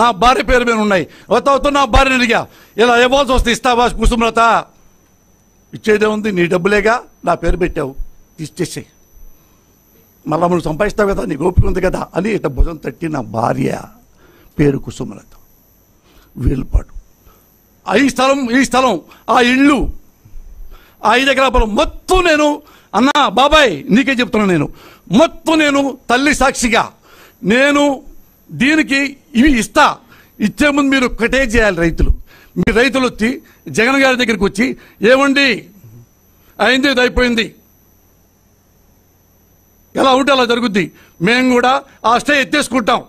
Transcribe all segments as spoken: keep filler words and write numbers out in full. నా భార్య పేరు మీద ఉన్నాయి. వతవుతూ నా భార్యని అడిగా, ఇలా ఇవ్వాల్సి వస్తే ఇస్తావా కుసుమ్రత? ఇచ్చేదే ఉంది, నీ డబ్బులేగా, నా పేరు పెట్టావు, తీసేసేయి, మళ్ళా నువ్వు సంపాదిస్తావు కదా, నీకు ఓపిక ఉంది కదా అని ఇట భుజం తట్టి నా భార్య పేరు కుసుమ్రత వీళ్ళపాటు. ఈ స్థలం, ఈ స్థలం, ఆ ఇళ్ళు, ఆ ఐదు ఎకరాల మొత్తం నేను, అన్నా బాబాయ్ నీకే చెప్తున్నా, నేను మొత్తం నేను తల్లి సాక్షిగా నేను దీనికి ఇవి ఇస్తా. ఇచ్చే ముందు మీరు ఒక్కటే చేయాలి రైతులు, మీ రైతులు వచ్చి జగన్ గారి దగ్గరికి వచ్చి ఏమండి అయింది ఇది అయిపోయింది, ఎలా ఉంటే అలా జరుగుద్ది, మేము కూడా ఆ స్టే ఎత్తేసుకుంటాం,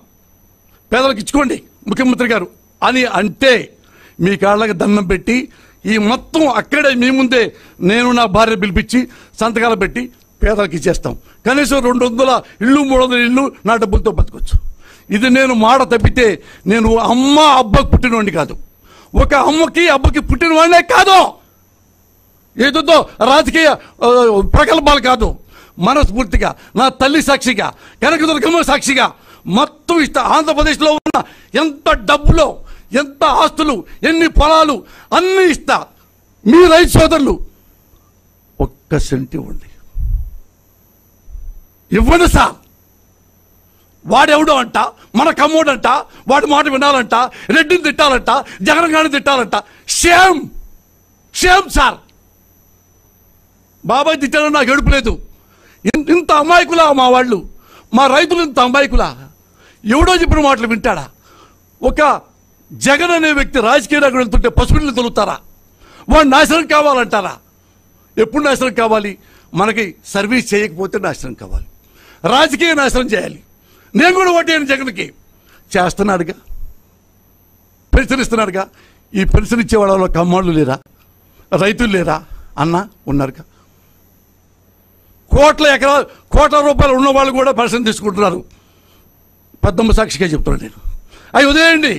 పేదలకు ఇచ్చుకోండి ముఖ్యమంత్రి గారు అని అంటే మీ కాళ్ళకి దండం పెట్టి ఈ మొత్తం అక్కడే మీ ముందే నేను నా భార్య పిలిపించి సంతకాలు పెట్టి పేదలకు ఇచ్చేస్తాం, కనీసం రెండు వందల ఇళ్ళు మూడు వందల ఇళ్ళు నా డబ్బులతో బతకొచ్చు. ఇది నేను మాట తప్పితే నేను అమ్మ అబ్బకు పుట్టినవాడిని కాదు, ఒక అమ్మకి అబ్బకి పుట్టినవాడినే కాదు, ఏదో రాజకీయ ప్రకల్పాలు కాదు, మనస్ఫూర్తిగా నా తల్లి సాక్షిగా కనకదుర్గమ్మ సాక్షిగా మొత్తం ఇష్ట ఆంధ్రప్రదేశ్లో ఉన్న ఎంత డబ్బులో ఎంత ఆస్తులు ఎన్ని పొలాలు అన్నీ ఇస్తా, మీ రైతు సోదరులు ఒక్క సెంటి ఇవ్వండి, ఇవ్వండి సార్. వాడెవడో అంట, మన కమ్మోడంట, వాడి మాట వినాలంట, రెడ్డిని తిట్టాలంట, జగన్ గారిని తిట్టాలంట, షేమ్ షేమ్ సార్. బాబాయ్ తిట్టాలని నాకు ఏడుపు లేదు, ఇంత అమాయకులా మా వాళ్ళు, మా రైతులు ఇంత అమాయకులా, ఎవడో చెప్పిన మాటలు వింటాడా? ఒక జగన్ అనే వ్యక్తి రాజకీయ నాయకుడు వెళ్తుంటే పసుపులు తొలుగుతారా? వాడు నాశనం కావాలంటారా? ఎప్పుడు నాశనం కావాలి? మనకి సర్వీస్ చేయకపోతే నాశనం కావాలి, రాజకీయ నాశనం చేయాలి. నేను కూడా ఓటేను జగన్కి, చేస్తున్నాడుగా, పెన్షన్ ఇస్తున్నాడుగా. ఈ పెన్షన్ ఇచ్చేవాళ్ళ కమ్మాళ్ళు లేరా? రైతులు లేరా అన్న? ఉన్నారుగా. కోట్ల ఎకరాలు కోట్ల రూపాయలు ఉన్నవాళ్ళు కూడా పెన్షన్ తీసుకుంటున్నారు. పెద్దమ్మ సాక్షిగా చెప్తున్నాను నేను, అవి వదిలేయండి.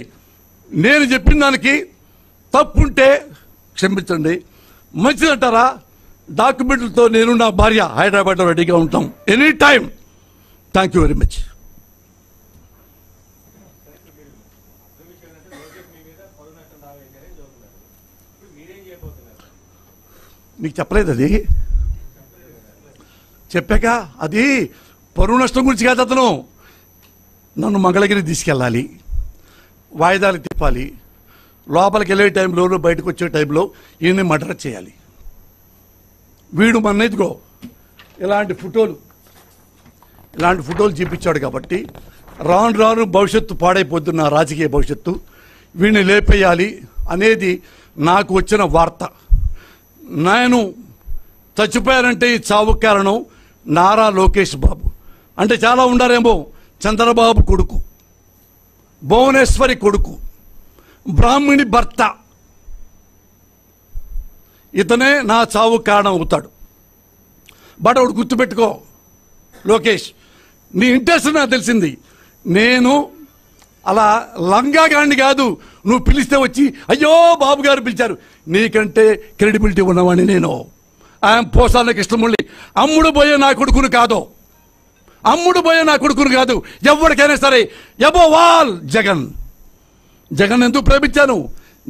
నేను చెప్పిన దానికి తప్పుంటే క్షమించండి, మంచిదంటారా? డాక్యుమెంట్లతో నేను నా భార్య హైదరాబాద్లో రెడీగా ఉంటాం any time. Thank you very much. మీకు చెప్పలేదు, అది చెప్పాక అది పరువు నష్టం గురించి కాదు. అతను నన్ను మంగళగిరి తీసుకెళ్ళాలి, వాయిదాలు తిప్పాలి, లోపలికి వెళ్ళే టైంలో బయటకు వచ్చే టైంలో ఈయన్ని మర్డర్ చేయాలి. వీడు మన ఇదిగో ఇలాంటి ఫోటోలు ఇలాంటి ఫోటోలు చూపించాడు కాబట్టి రాను రాను భవిష్యత్తు పాడైపోతున్న రాజకీయ భవిష్యత్తు వీడిని లేపేయాలి అనేది నాకు వచ్చిన వార్త. నేను చచ్చిపోయారంటే ఈ చావు కారణం నారా లోకేష్ బాబు, అంటే చాలా ఉండారేమో, చంద్రబాబు కొడుకు, భువనేశ్వరి కొడుకు, బ్రాహ్మణి భర్త, ఇతనే నా చావు కారణం అవుతాడు. బట్ ఒకటి గుర్తుపెట్టుకో లోకేష్, నీ ఇంట్రెస్ట్ నాకు తెలిసింది. నేను అలా లంగాగాడిని కాదు, నువ్వు పిలిస్తే వచ్చి అయ్యో బాబు గారు పిలిచారు, నీకంటే క్రెడిబిలిటీ ఉన్నవాడిని నేను. ఆయన పోసాల కృష్ణమురళి అమ్ముడు పోయే నా కొడుకును కాదు, అమ్ముడు పోయే నా కొడుకును కాదు, ఎవరికైనా సరే ఎబో వాల్ జగన్. జగన్ ఎందుకు ప్రేమించాను?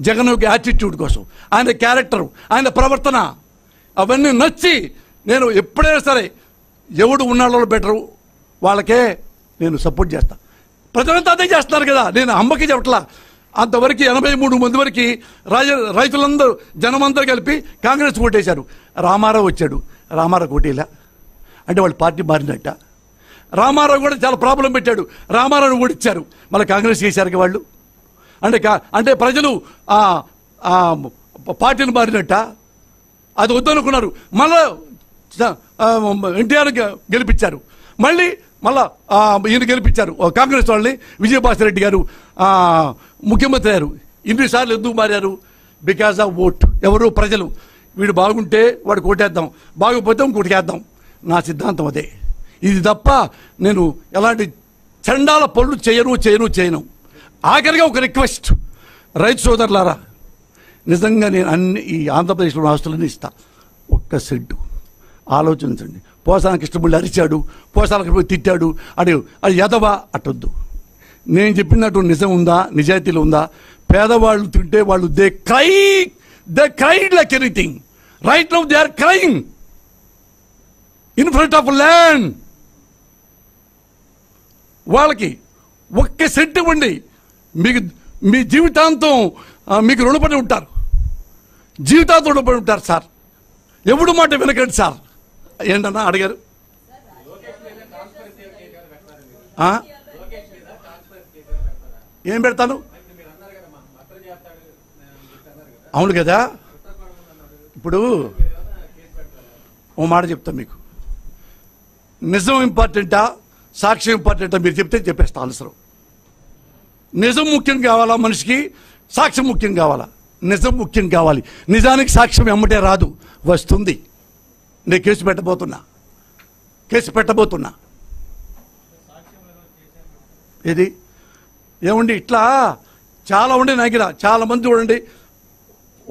జగన్ యొక్క యాటిట్యూడ్ కోసం, ఆయన క్యారెక్టర్, ఆయన ప్రవర్తన అవన్నీ నచ్చి నేను ఎప్పుడైనా సరే ఎవడు ఉన్నాళ్ళలో బెటరు వాళ్ళకే నేను సపోర్ట్ చేస్తాను. ప్రజలంతా అదే చేస్తున్నారు కదా, నేను అమ్మకి చెప్పట్లా. అంతవరకు ఎనభై మూడు మంది వరకు రాజ రైతులందరూ జనమందరూ కలిపి కాంగ్రెస్ ఓటేశారు. రామారావు వచ్చాడు, రామారావు ఓటేలా అంటే వాళ్ళు పార్టీ మారినట్ట. రామారావు కూడా చాలా ప్రాబ్లం పెట్టాడు, రామారావు ఓడిచ్చారు, మళ్ళీ కాంగ్రెస్ చేశారు వాళ్ళు. అంటే అంటే ప్రజలు పార్టీని మారినట్ట, అది వద్దనుకున్నారు, మళ్ళీ ఎన్టీఆర్ గెలిపించారు, మళ్ళీ మళ్ళా ఈయన గెలిపించారు కాంగ్రెస్ వాళ్ళని, విజయభాస్కర్ రెడ్డి గారు ముఖ్యమంత్రి అయ్యారు. ఇన్నిసార్లు ఎందుకు మారారు? Because of vote. ఎవరు? ప్రజలు. వీడు బాగుంటే వాడు కోటేద్దాం, బాగోపోతే ఇంకోటికేద్దాం, నా సిద్ధాంతం అదే. ఇది తప్ప నేను ఎలాంటి చండాల పనులు చేయను చేయను చేయను ఆఖరిగా ఒక రిక్వెస్ట్, రైతు సోదరులారా, నిజంగా నేను అన్ని ఈ ఆంధ్రప్రదేశ్లో ఆస్తులని ఇస్తా, ఒక్క సెడ్డు ఆలోచించండి. పోసాల కృష్ణముళ్ళు అరిచాడు, పోసాల కృష్ణముళ్ళు తిట్టాడు, అడు అది యదవ అట్టొద్దు. నేను నిజం ఉందా నిజాయితీలు ఉందా పేదవాళ్ళు తింటే వాళ్ళు they cry they cry like anything right now they are crying in front of land వాళ్ళకి ఒక్క సెంట్ ఇవ్వండి మీకు మీ జీవితాంతం మీకు రుణపడి ఉంటారు జీవితాంతం రుణపడి ఉంటారు సార్ ఎవడు మాట వినకండి సార్ ఏంటన్నా అడిగారు ఏం పెడతాను అవును కదా ఇప్పుడు ఓ మాట చెప్తా మీకు నిజం ఇంపార్టెంటా సాక్ష్యం ఇంపార్టెంటా మీరు చెప్తే చెప్పేస్తా అవసరం నిజం ముఖ్యం కావాలా మనిషికి సాక్ష్యం ముఖ్యం కావాలా నిజం ముఖ్యం కావాలి నిజానికి సాక్ష్యం ఎమ్మటే రాదు వస్తుంది నేను కేసు పెట్టబోతున్నా కేసు పెట్టబోతున్నా ఇది ఏమండి ఇట్లా చాలా ఉండే నాకిలా చాలా మంది చూడండి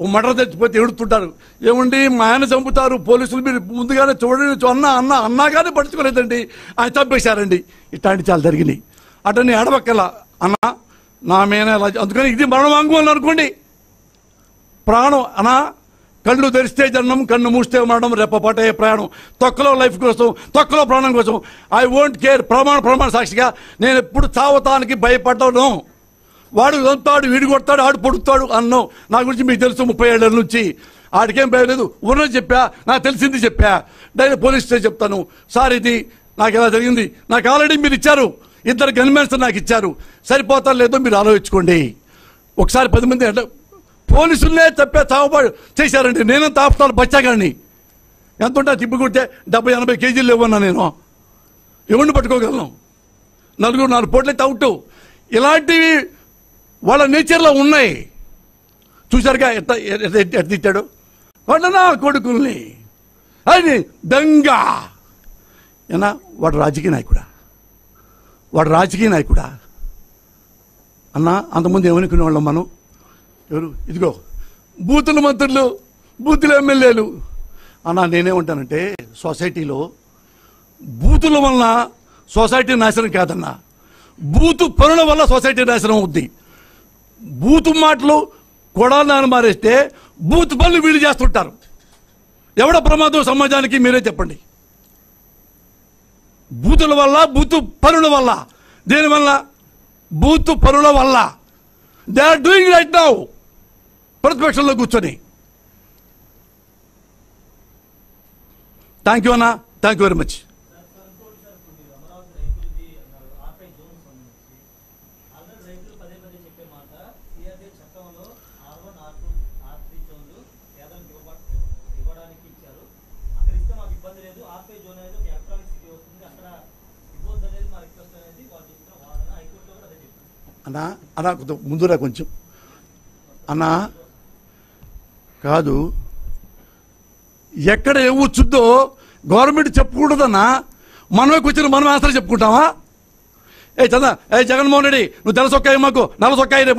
ఓ మర్డర్ తెచ్చిపోతే ఎడుతుంటారు ఏమండి మా ఆయన చంపుతారు పోలీసులు మీరు ముందుగానే చూడండి అన్న అన్న అన్నగానే పడుచుకోలేదండి ఆయన చంపేశారండి ఇట్లాంటి చాలా జరిగినాయి అటు నేను ఎడవక్కలా అన్న నా మేన అందుకని ఇది మరణ వాంగ్మూలం అనుకోండి ప్రాణం అనా కళ్ళు తెరిస్తే జన్మం కన్ను మూస్తే మరణం రెప్పపాటే ప్రయాణం తొక్కలో లైఫ్ కోసం తొక్కలో ప్రాణం కోసం ఐ వోంట్ కేర్ ప్రమాణ ప్రమాణ సాక్షిగా నేను ఎప్పుడు చావతానికి భయపడ్డాను వాడు వెళ్తాడు వీడు కొడతాడు ఆడు పొడుతాడు అన్నావు నా గురించి మీకు తెలుసు ముప్పై ఏళ్ళ నుంచి ఆడికేం భయం లేదు ఉన్నది చెప్పా నాకు తెలిసింది చెప్పా డైరెక్ట్ పోలీస్ స్టేషన్ చెప్తాను సార్ ఇది నాకు ఎలా జరిగింది నాకు ఆల్రెడీ మీరు ఇచ్చారు ఇద్దరు గన్మెన్స్ నాకు ఇచ్చారు సరిపోతారు లేదో మీరు ఆలోచించుకోండి ఒకసారి పది మంది అంటే పోలీసులనే తప్పే తాగుబాటు చేశారండి నేను తాపుతాను బచ్చాగాడిని ఎంత ఉంటా తిప్పి కొడితే డెబ్బై ఎనభై కేజీలు ఇవ్వన్నా నేను ఎవరిని పట్టుకోగలను నలుగురు నాలుగు పోట్లే తాగుట్టు ఇలాంటివి వాళ్ళ నేచర్లో ఉన్నాయి చూశారుగా ఎత్త ఎత్తిచ్చాడు వాడు నా కొడుకుల్ని అది దంగా ఏనా వాడు రాజకీయ నాయకుడా వాడు రాజకీయ నాయకుడా అన్న అంతకుముందు ఏమనుకునేవాళ్ళం మనం ఎవరు ఇదిగో బూతుల మంత్రులు బూతుల ఎమ్మెల్యేలు అన్న నేనేమంటానంటే సొసైటీలో బూతుల వలన సొసైటీ నాశనం కాదన్నా బూతు పనుల వల్ల సొసైటీ నాశనం అవుద్ది బూతు మాటలు కొడాలని మారేస్తే బూతు పనులు వీళ్ళు చేస్తుంటారు ఎవడ ప్రమాదం సమాజానికి మీరే చెప్పండి బూతుల వల్ల బూతు పనుల వల్ల దేనివల్ల బూతు పనుల వల్ల they are doing right now ప్రతిపక్షంలో కూర్చొని థ్యాంక్ యూ అన్న థ్యాంక్ యూ వెరీ మచ్ అన్నా అన్నా ముందురా కొంచెం అన్నా కాదు ఎక్కడ ఏవచ్చుద్దో గవర్నమెంట్ చెప్పకూడదన్నా మనమే కూర్చొని మనం ఆన్సర్ చెప్పుకుంటామా ఏ చందా ఏ జగన్మోహన్ రెడ్డి నువ్వు తెల సొక్కాయి మాకు నల్ల సొక్కాయి రేపు